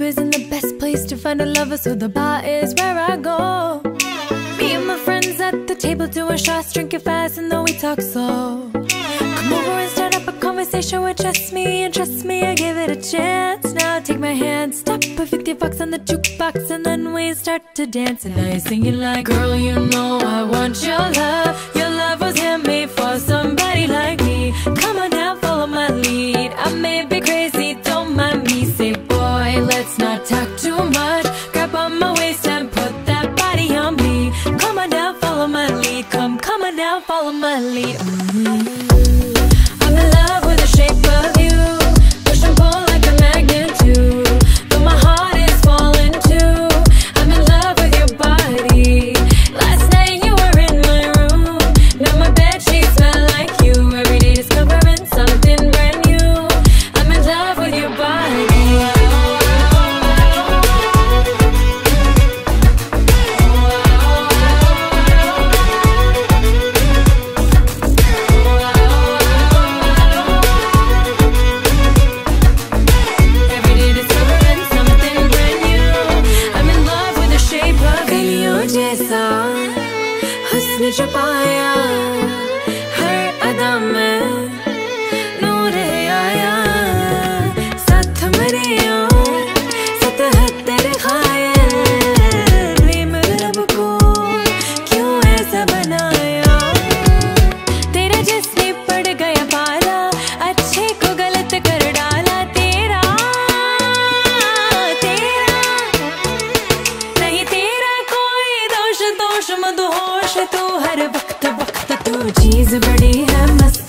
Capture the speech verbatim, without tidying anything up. Isn't the best place to find a lover, so the bar is where I go. Me and my friends at the table doing shots, drinking fast and then we talk slow. Come over and start up a conversation with just me, and trust me, I give it a chance. Now take my hand, stop a fifty bucks on the jukebox, and then we start to dance. And I sing it like, girl, you know I want your love. Your love was handmade for somebody like me. Come on down, follow my lead. I may be crazy, don't mind me. Say, boy, let's not talk too much. Grab on my waist and put that body on me. Come on down, follow my lead. Come, come on down, follow my lead. Mm-hmm. I'm in love with the shape of you. Push and pull like a magnet too. Though my heart is falling too. I'm in love with your body. Last night you were in my room. Now my bed sheets smell like you. Every day discovering something brand new. I'm in love with your body. छुपाया हर अदा में नूर आया साथ मेरे और सतह तेरे खाया प्रेम रब को क्यों ऐसा बनाया तेरा जिसने पड़ गया पाला अच्छे को गलत कर डाला तेरा तेरा नहीं तेरा कोई दोष दोष मत होश तू हर वक्त वक्त तू चीज बड़ी है मस्त